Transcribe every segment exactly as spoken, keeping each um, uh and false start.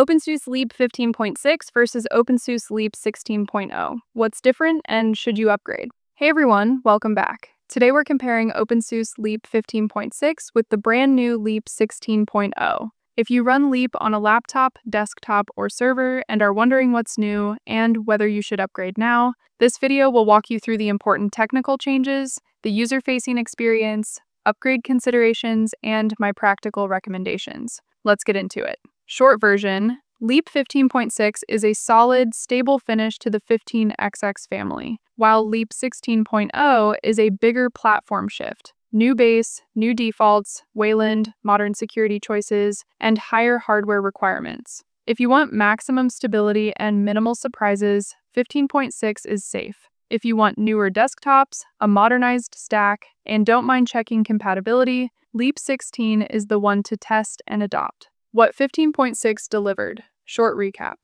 OpenSUSE Leap fifteen point six versus OpenSUSE Leap sixteen point oh. What's different and should you upgrade? Hey everyone, welcome back. Today we're comparing OpenSUSE Leap fifteen point six with the brand new Leap sixteen point oh. If you run Leap on a laptop, desktop, or server and are wondering what's new and whether you should upgrade now, this video will walk you through the important technical changes, the user-facing experience, upgrade considerations, and my practical recommendations. Let's get into it. Short version, Leap fifteen point six is a solid, stable finish to the fifteen X X family, while Leap sixteen point oh is a bigger platform shift. New base, new defaults, Wayland, modern security choices, and higher hardware requirements. If you want maximum stability and minimal surprises, fifteen point six is safe. If you want newer desktops, a modernized stack, and don't mind checking compatibility, Leap sixteen is the one to test and adopt. What fifteen point six delivered. Short recap.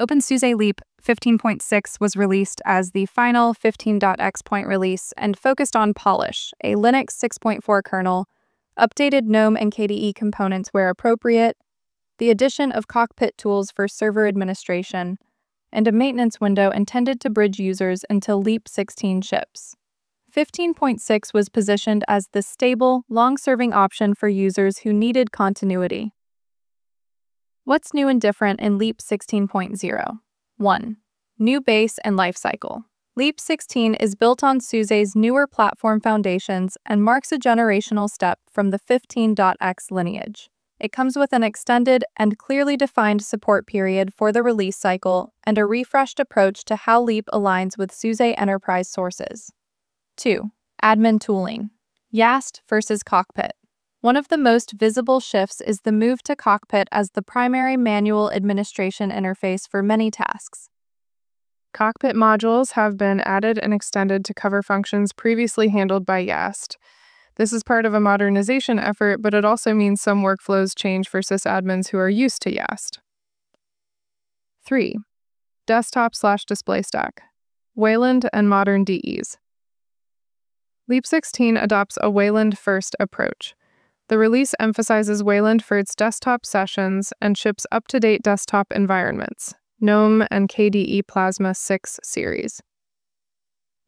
OpenSUSE Leap fifteen point six was released as the final fifteen X point release and focused on Polish, a Linux six point four kernel, updated GNOME and K D E components where appropriate, the addition of Cockpit tools for server administration, and a maintenance window intended to bridge users until Leap sixteen ships. fifteen point six was positioned as the stable, long-serving option for users who needed continuity. What's new and different in Leap sixteen point oh? one. New base and lifecycle. Leap sixteen is built on SUSE's newer platform foundations and marks a generational step from the fifteen X lineage. It comes with an extended and clearly defined support period for the release cycle and a refreshed approach to how Leap aligns with SUSE enterprise sources. two. Admin tooling. YaST versus Cockpit. One of the most visible shifts is the move to Cockpit as the primary manual administration interface for many tasks. Cockpit modules have been added and extended to cover functions previously handled by YaST. This is part of a modernization effort, but it also means some workflows change for sysadmins who are used to YaST. three. Desktop slash display stack. Wayland and modern D Es. Leap sixteen adopts a Wayland-first approach. The release emphasizes Wayland for its desktop sessions and ships up-to-date desktop environments, GNOME and K D E Plasma six series.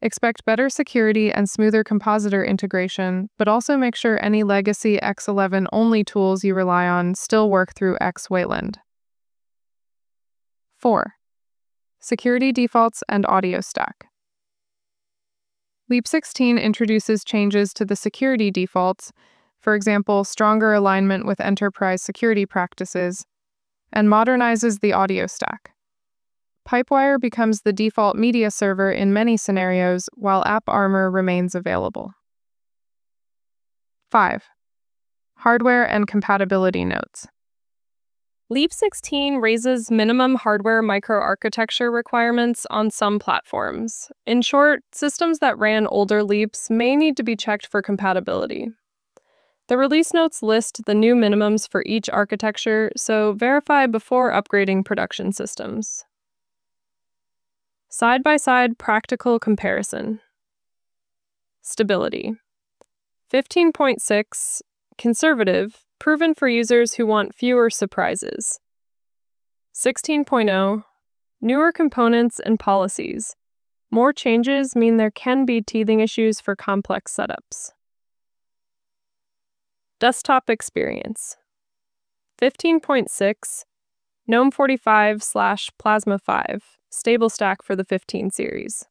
Expect better security and smoother compositor integration, but also make sure any legacy X eleven-only tools you rely on still work through XWayland. four. Security defaults and audio stack. Leap sixteen introduces changes to the security defaults, for example, stronger alignment with enterprise security practices, and modernizes the audio stack. PipeWire becomes the default media server in many scenarios, while AppArmor remains available. five. Hardware and compatibility notes. Leap sixteen raises minimum hardware microarchitecture requirements on some platforms. In short, systems that ran older Leaps may need to be checked for compatibility. The release notes list the new minimums for each architecture, so verify before upgrading production systems. Side-by-side practical comparison. Stability. fifteen point six, conservative, proven for users who want fewer surprises. sixteen point oh, newer components and policies. More changes mean there can be teething issues for complex setups. Desktop experience. fifteen point six, GNOME forty-five slash Plasma five, stable stack for the fifteen series.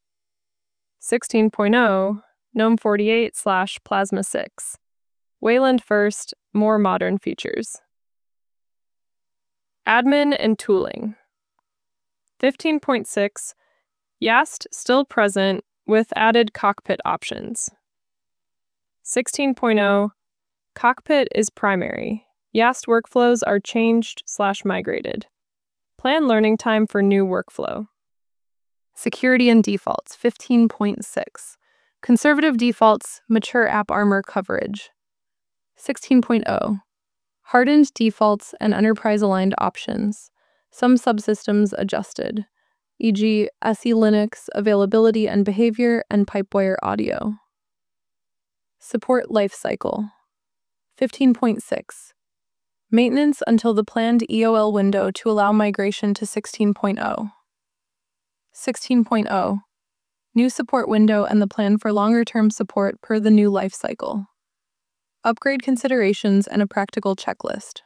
sixteen point oh, GNOME forty-eight slash Plasma six. Wayland first, more modern features. Admin and tooling. fifteen point six, YaST still present with added Cockpit options. sixteen point oh, Cockpit is primary. YaST workflows are changed slash migrated. Plan learning time for new workflow. Security and defaults, fifteen point six. Conservative defaults, mature AppArmor coverage. sixteen point oh. Hardened defaults and enterprise-aligned options. Some subsystems adjusted, for example SELinux, availability and behavior, and PipeWire audio. Support lifecycle. fifteen point six. Maintenance until the planned E O L window to allow migration to sixteen point oh. sixteen point oh. New support window and the plan for longer-term support per the new life cycle. Upgrade considerations and a practical checklist.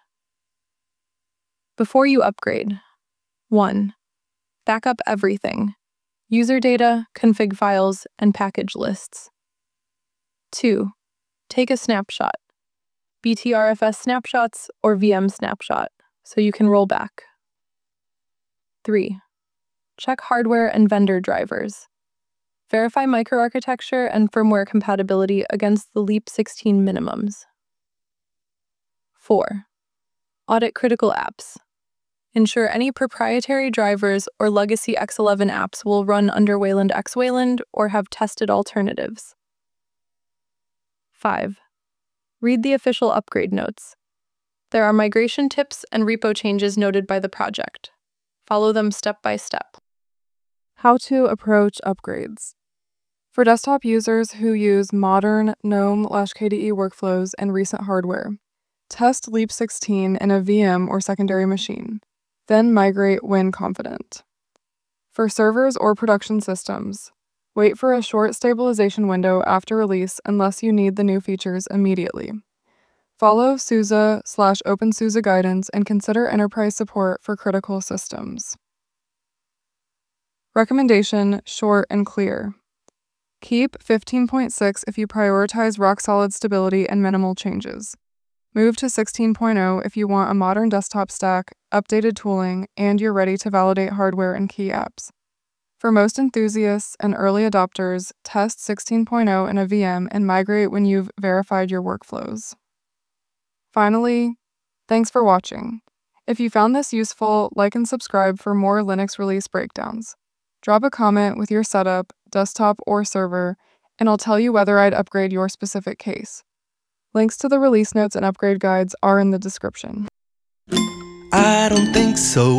Before you upgrade, one. Back up everything. User data, config files, and package lists. two. Take a snapshot. B T R F S snapshots or V M snapshot, so you can roll back. three. Check hardware and vendor drivers. Verify microarchitecture and firmware compatibility against the Leap sixteen minimums. four. Audit critical apps. Ensure any proprietary drivers or legacy X eleven apps will run under Wayland XWayland or have tested alternatives. five. Read the official upgrade notes. There are migration tips and repo changes noted by the project. Follow them step by step. How to approach upgrades. For desktop users who use modern GNOME/K D E workflows and recent hardware, test Leap sixteen in a V M or secondary machine, then migrate when confident. For servers or production systems, wait for a short stabilization window after release unless you need the new features immediately. Follow SUSE slash openSUSE guidance and consider enterprise support for critical systems. Recommendation, short and clear. Keep fifteen point six if you prioritize rock-solid stability and minimal changes. Move to sixteen point oh if you want a modern desktop stack, updated tooling, and you're ready to validate hardware and key apps. For most enthusiasts and early adopters, test sixteen point oh in a V M and migrate when you've verified your workflows. Finally, thanks for watching. If you found this useful, like and subscribe for more Linux release breakdowns. Drop a comment with your setup, desktop or server, and I'll tell you whether I'd upgrade your specific case. Links to the release notes and upgrade guides are in the description. I don't think so.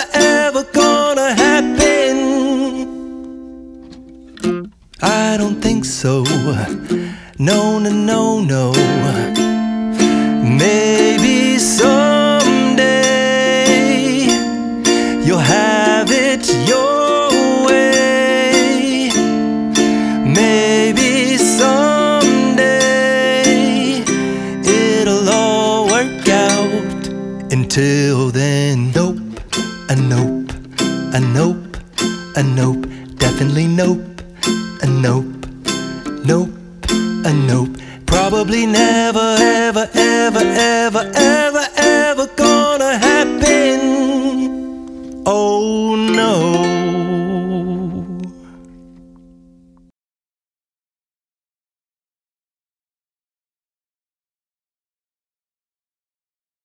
ever gonna happen. I don't think so. No, no, no, no. Maybe someday you'll have it your way. Maybe someday till then, nope, a nope, a nope, a nope, definitely nope, a nope, nope, a nope, probably never, ever, ever, ever, ever.